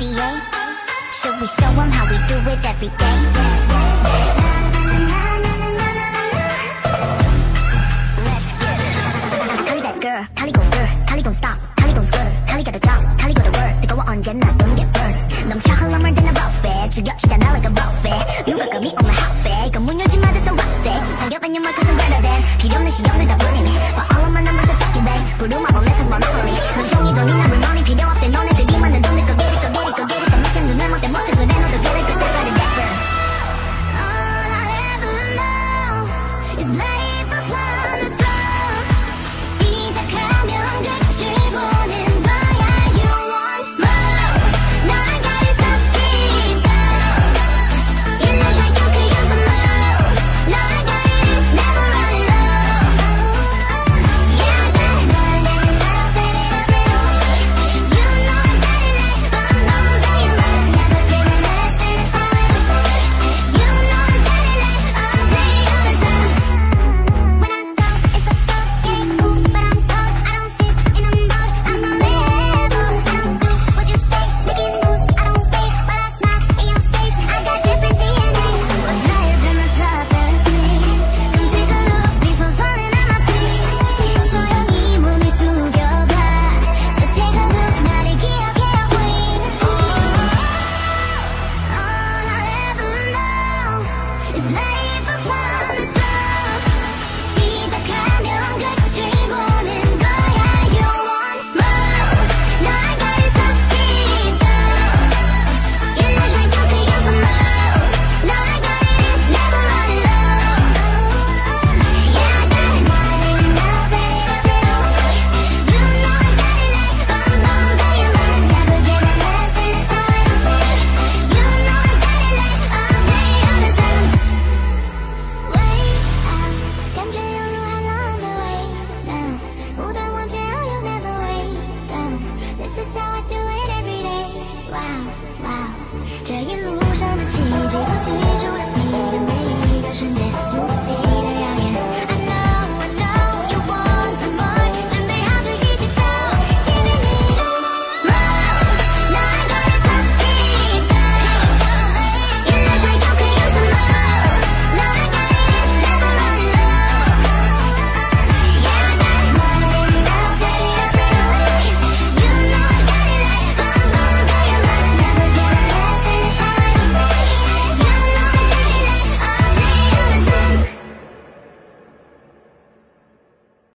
DA? Should we show them how we do it every day? Kali that girl, Kali gon' girl, Kali gon' stop, Kali gon' skirt, Kali got a job, Kali got to work. 뜨거워 언제나 don't get burned. 넘쳐 흘러만 되는 buffet, 죽여 시잖아 like a buffet. 누가 감히 on my hotbed? 검문 열지 마 됐어 왁세. 당겨봐 your mic 'cause I'm better than 필요 없는 시험 내다 보내미. But all of my numbers are talking back. 부르마 뭐 message 뭐 memory. 감정이 돈이나 물건이 필요 없대 너네.